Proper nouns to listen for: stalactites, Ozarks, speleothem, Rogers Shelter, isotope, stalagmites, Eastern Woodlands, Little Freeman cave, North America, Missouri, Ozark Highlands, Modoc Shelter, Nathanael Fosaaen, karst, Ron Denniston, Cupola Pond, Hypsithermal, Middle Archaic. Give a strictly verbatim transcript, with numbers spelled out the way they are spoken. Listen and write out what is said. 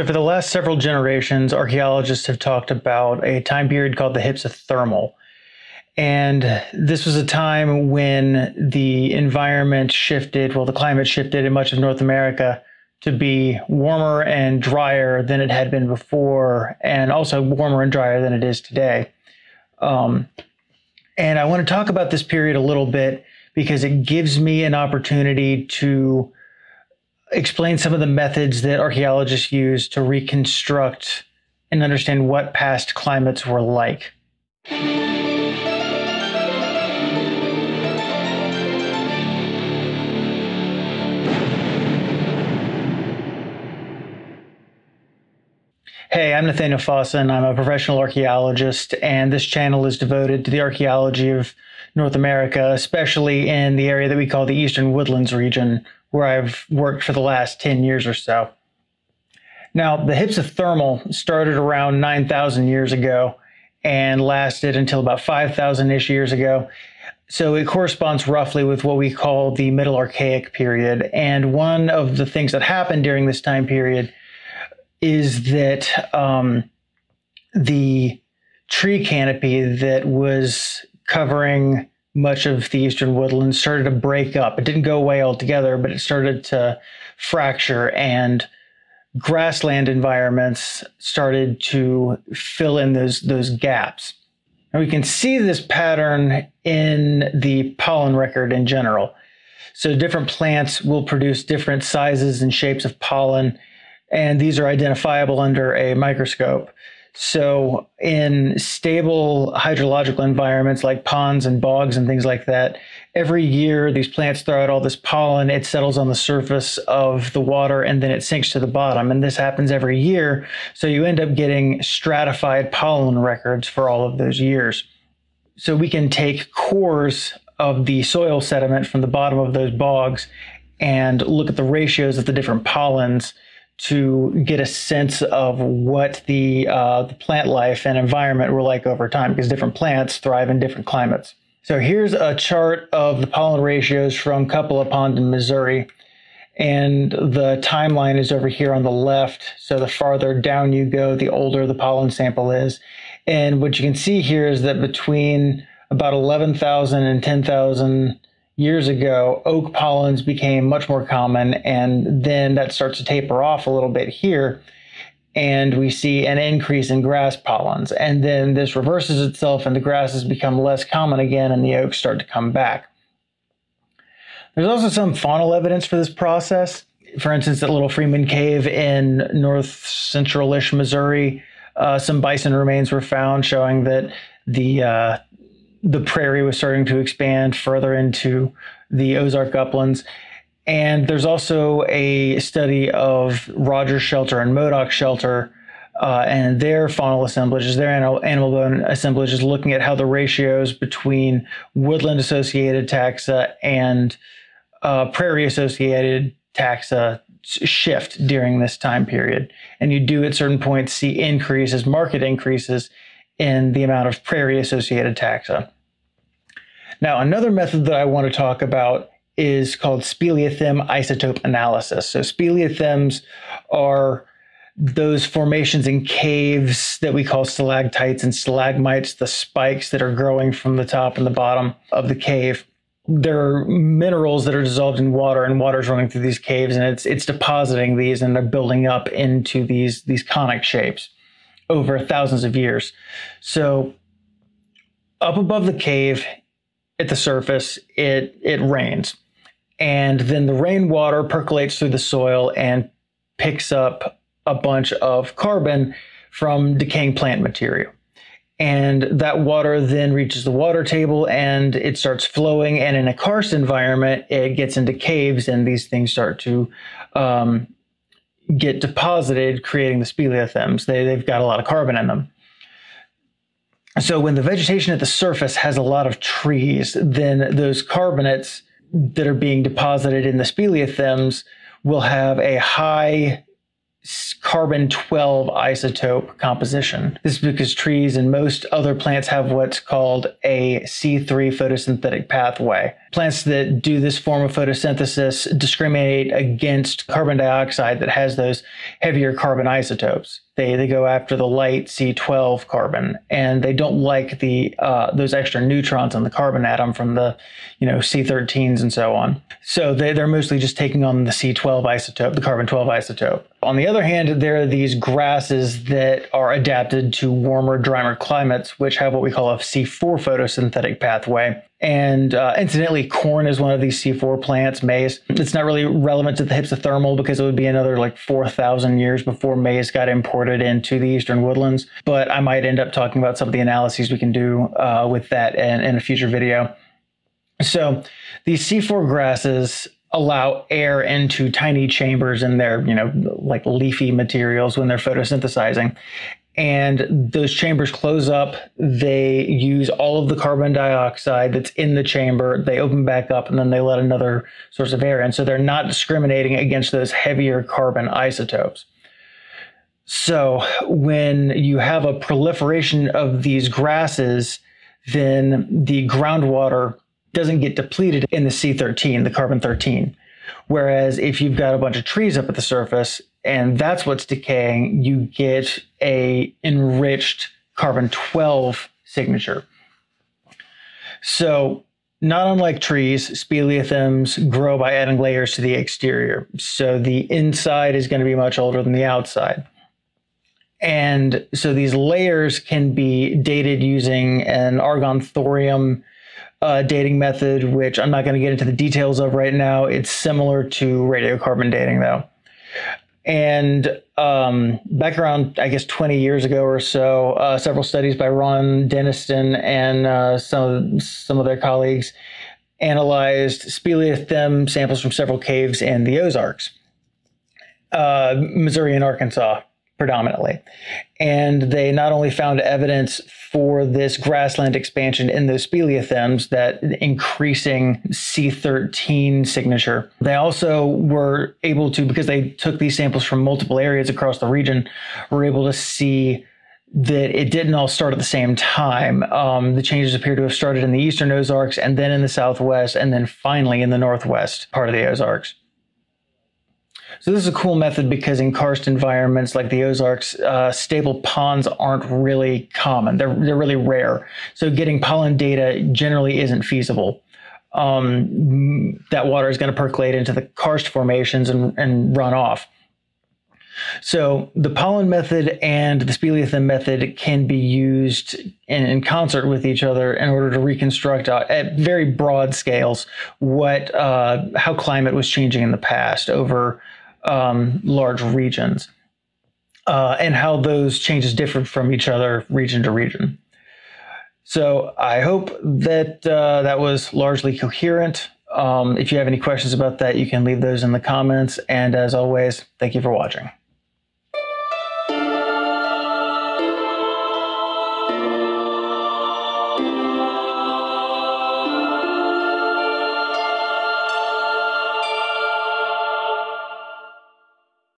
So for the last several generations, archaeologists have talked about a time period called the Hypsithermal. And this was a time when the environment shifted, well, the climate shifted in much of North America to be warmer and drier than it had been before, and also warmer and drier than it is today. Um, and I want to talk about this period a little bit because it gives me an opportunity to explain some of the methods that archaeologists use to reconstruct and understand what past climates were like. Hey, I'm Nathanael Fosaaen. I'm a professional archaeologist, and this channel is devoted to the archaeology of North America, especially in the area that we call the Eastern Woodlands region, where I've worked for the last ten years or so. Now, the Hypsithermal started around nine thousand years ago and lasted until about five thousand-ish years ago. So it corresponds roughly with what we call the Middle Archaic period. And one of the things that happened during this time period is that um, the tree canopy that was covering much of the Eastern Woodlands started to break up. It didn't go away altogether, but it started to fracture, and grassland environments started to fill in those, those gaps. And we can see this pattern in the pollen record in general. So different plants will produce different sizes and shapes of pollen, and these are identifiable under a microscope. So in stable hydrological environments like ponds and bogs and things like that, every year these plants throw out all this pollen, it settles on the surface of the water, and then it sinks to the bottom. And this happens every year, so you end up getting stratified pollen records for all of those years. So we can take cores of the soil sediment from the bottom of those bogs and look at the ratios of the different pollens to get a sense of what the, uh, the plant life and environment were like over time, because different plants thrive in different climates. So here's a chart of the pollen ratios from Cupola Pond in Missouri, and the timeline is over here on the left. So the farther down you go, the older the pollen sample is. And what you can see here is that between about eleven thousand and ten thousand years ago, oak pollens became much more common, and then that starts to taper off a little bit here, and we see an increase in grass pollens. And then this reverses itself, and the grasses become less common again, and the oaks start to come back. There's also some faunal evidence for this process. For instance, at Little Freeman Cave in north central-ish Missouri, uh, some bison remains were found showing that the uh, the prairie was starting to expand further into the Ozark uplands. And there's also a study of Rogers Shelter and Modoc Shelter uh, and their faunal assemblages, their animal, animal bone assemblages, looking at how the ratios between woodland-associated taxa and uh, prairie-associated taxa shift during this time period. And you do at certain points see increases, marked increases, in the amount of prairie-associated taxa. Now, another method that I want to talk about is called speleothem isotope analysis. So speleothems are those formations in caves that we call stalactites and stalagmites, the spikes that are growing from the top and the bottom of the cave. They're minerals that are dissolved in water, and water's running through these caves, and it's, it's depositing these, and they're building up into these, these conic shapes over thousands of years. So up above the cave at the surface, it, it rains. And then the rainwater percolates through the soil and picks up a bunch of carbon from decaying plant material. And that water then reaches the water table and it starts flowing. And in a karst environment, it gets into caves and these things start to um, get deposited, creating the speleothems. They, they've got a lot of carbon in them. So when the vegetation at the surface has a lot of trees, then those carbonates that are being deposited in the speleothems will have a high carbon twelve isotope composition. This is because trees and most other plants have what's called a C three photosynthetic pathway. Plants that do this form of photosynthesis discriminate against carbon dioxide that has those heavier carbon isotopes. They, they go after the light C twelve carbon, and they don't like the uh, those extra neutrons on the carbon atom from the you know C thirteens and so on. So they, they're mostly just taking on the C twelve isotope, the carbon twelve isotope. On the other hand, there are these grasses that are adapted to warmer, drier climates, which have what we call a C four photosynthetic pathway. And uh, incidentally, corn is one of these C four plants, maize. It's not really relevant to the Hypsithermal because it would be another like four thousand years before maize got imported into the Eastern Woodlands. But I might end up talking about some of the analyses we can do uh, with that in, in a future video. So these C four grasses allow air into tiny chambers in their, you know, like leafy materials when they're photosynthesizing. And those chambers close up. They use all of the carbon dioxide that's in the chamber. They open back up, and then they let another source of air in. So they're not discriminating against those heavier carbon isotopes. So when you have a proliferation of these grasses, then the groundwater doesn't get depleted in the C thirteen, the carbon thirteen. Whereas if you've got a bunch of trees up at the surface, and that's what's decaying, you get a enriched carbon twelve signature. So not unlike trees, speleothems grow by adding layers to the exterior. So the inside is going to be much older than the outside. And so these layers can be dated using an argon-thorium Uh, dating method, which I'm not going to get into the details of right now. It's similar to radiocarbon dating, though. And um, back around, I guess, twenty years ago or so, uh, several studies by Ron Denniston and uh, some of, some of their colleagues analyzed speleothem samples from several caves in the Ozarks, uh, Missouri and Arkansas, predominantly. And they not only found evidence for this grassland expansion in those speleothems, that increasing C thirteen signature, they also were able to, because they took these samples from multiple areas across the region, were able to see that it didn't all start at the same time. Um, the changes appear to have started in the Eastern Ozarks, and then in the Southwest, and then finally in the Northwest part of the Ozarks. So this is a cool method because in karst environments like the Ozarks, uh, stable ponds aren't really common. They're, they're really rare. So getting pollen data generally isn't feasible. Um, that water is going to percolate into the karst formations and, and run off. So the pollen method and the speleothem method can be used in, in concert with each other in order to reconstruct uh, at very broad scales what uh, how climate was changing in the past over Um, large regions, uh, and how those changes differ from each other region to region. So I hope that uh, that was largely coherent. Um, if you have any questions about that, you can leave those in the comments. And as always, thank you for watching.